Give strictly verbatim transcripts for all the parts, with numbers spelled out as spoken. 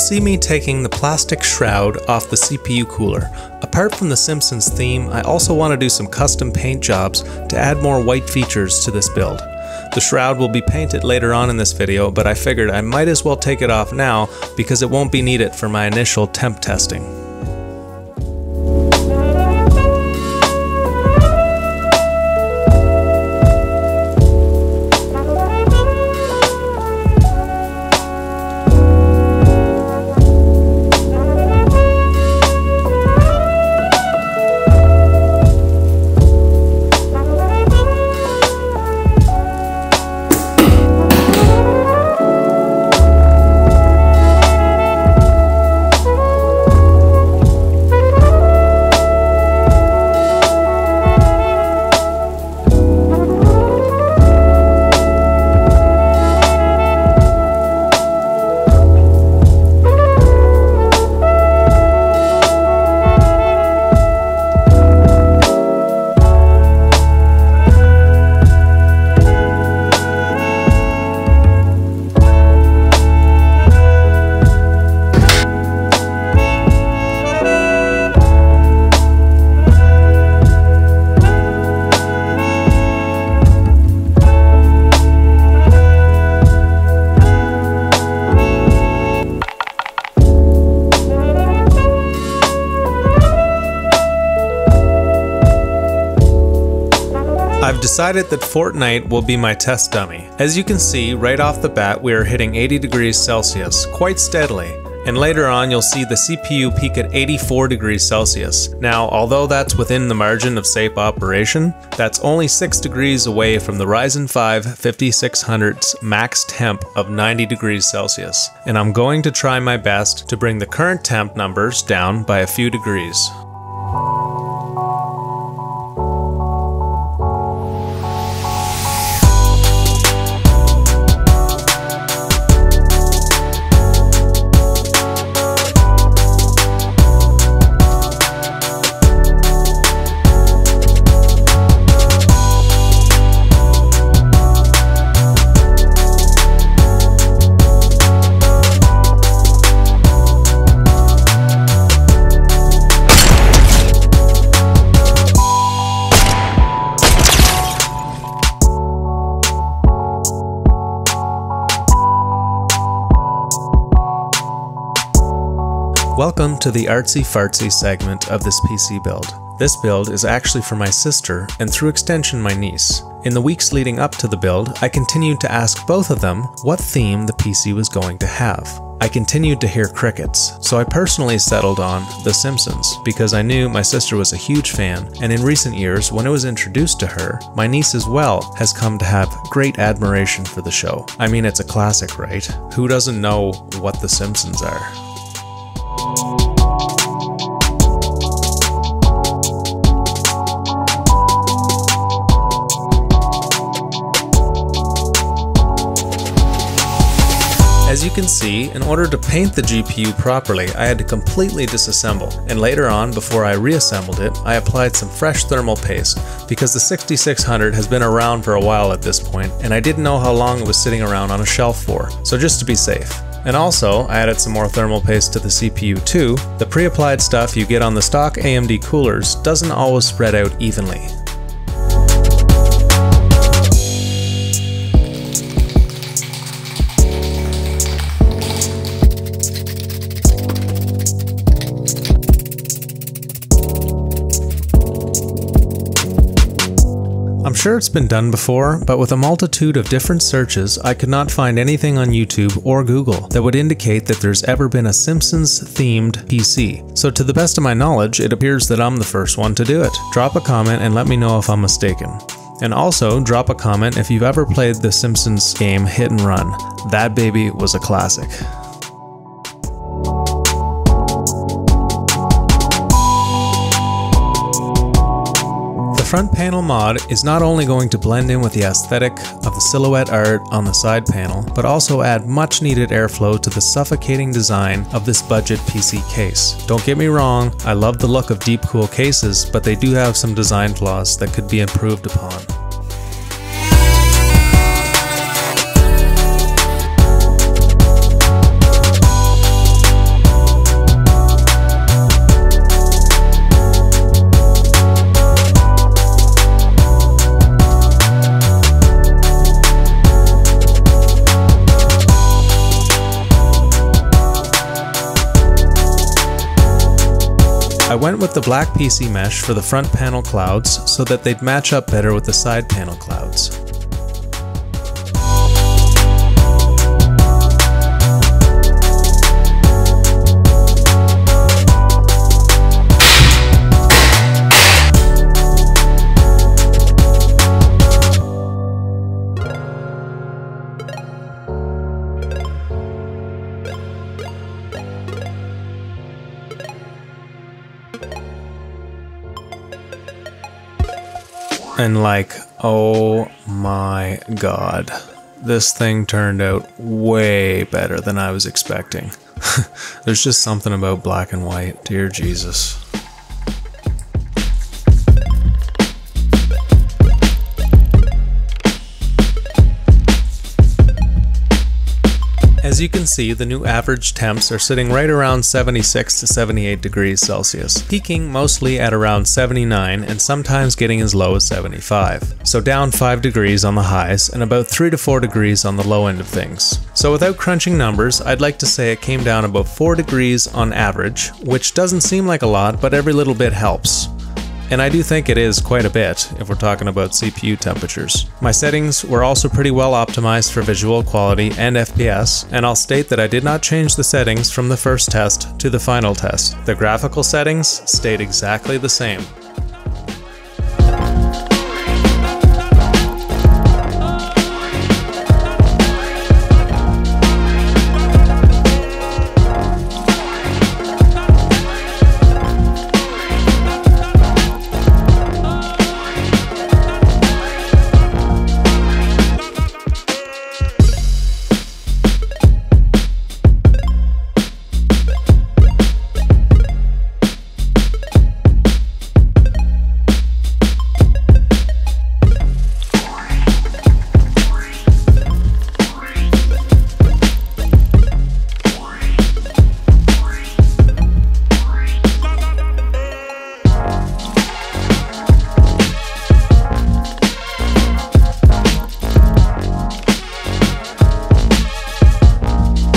see me taking the plastic shroud off the C P U cooler. Apart from the Simpsons theme, I also want to do some custom paint jobs to add more white features to this build. The shroud will be painted later on in this video, but I figured I might as well take it off now because it won't be needed for my initial temp testing. I've decided that Fortnite will be my test dummy. As you can see, right off the bat we are hitting eighty degrees Celsius, quite steadily, and later on you'll see the C P U peak at eighty-four degrees Celsius. Now, although that's within the margin of safe operation, that's only six degrees away from the Ryzen five fifty-six hundred's max temp of ninety degrees Celsius, and I'm going to try my best to bring the current temp numbers down by a few degrees. Welcome to the artsy fartsy segment of this P C build. This build is actually for my sister and through extension my niece. In the weeks leading up to the build, I continued to ask both of them what theme the P C was going to have. I continued to hear crickets, so I personally settled on The Simpsons because I knew my sister was a huge fan, and in recent years when it was introduced to her, my niece as well has come to have great admiration for the show. I mean, it's a classic, right? Who doesn't know what The Simpsons are? As you can see, in order to paint the G P U properly, I had to completely disassemble, and later on, before I reassembled it, I applied some fresh thermal paste, because the sixty-six hundred has been around for a while at this point, and I didn't know how long it was sitting around on a shelf for, so just to be safe. And also, I added some more thermal paste to the C P U too. The pre-applied stuff you get on the stock A M D coolers doesn't always spread out evenly. I'm sure it's been done before, but with a multitude of different searches, I could not find anything on YouTube or Google that would indicate that there's ever been a Simpsons-themed P C. So to the best of my knowledge, it appears that I'm the first one to do it. Drop a comment and let me know if I'm mistaken. And also, drop a comment if you've ever played the Simpsons game Hit and Run. That baby was a classic. The front panel mod is not only going to blend in with the aesthetic of the silhouette art on the side panel, but also add much needed airflow to the suffocating design of this budget P C case. Don't get me wrong, I love the look of Deep Cool cases, but they do have some design flaws that could be improved upon. I went with the black P C mesh for the front panel clouds so that they'd match up better with the side panel clouds. And like, oh my god, this thing turned out way better than I was expecting. There's just something about black and white, dear Jesus. As you can see, the new average temps are sitting right around seventy-six to seventy-eight degrees Celsius, peaking mostly at around seventy-nine and sometimes getting as low as seventy-five. So down five degrees on the highs and about three to four degrees on the low end of things. So without crunching numbers, I'd like to say it came down about four degrees on average, which doesn't seem like a lot, but every little bit helps. And I do think it is quite a bit, if we're talking about C P U temperatures. My settings were also pretty well optimized for visual quality and F P S, and I'll state that I did not change the settings from the first test to the final test. The graphical settings stayed exactly the same.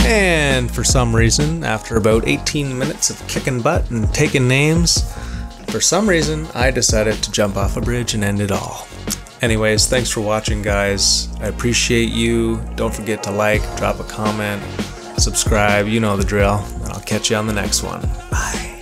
And for some reason, after about eighteen minutes of kicking butt and taking names, for some reason, I decided to jump off a bridge and end it all. Anyways, thanks for watching, guys. I appreciate you. Don't forget to like, drop a comment, subscribe, you know the drill, and I'll catch you on the next one. Bye.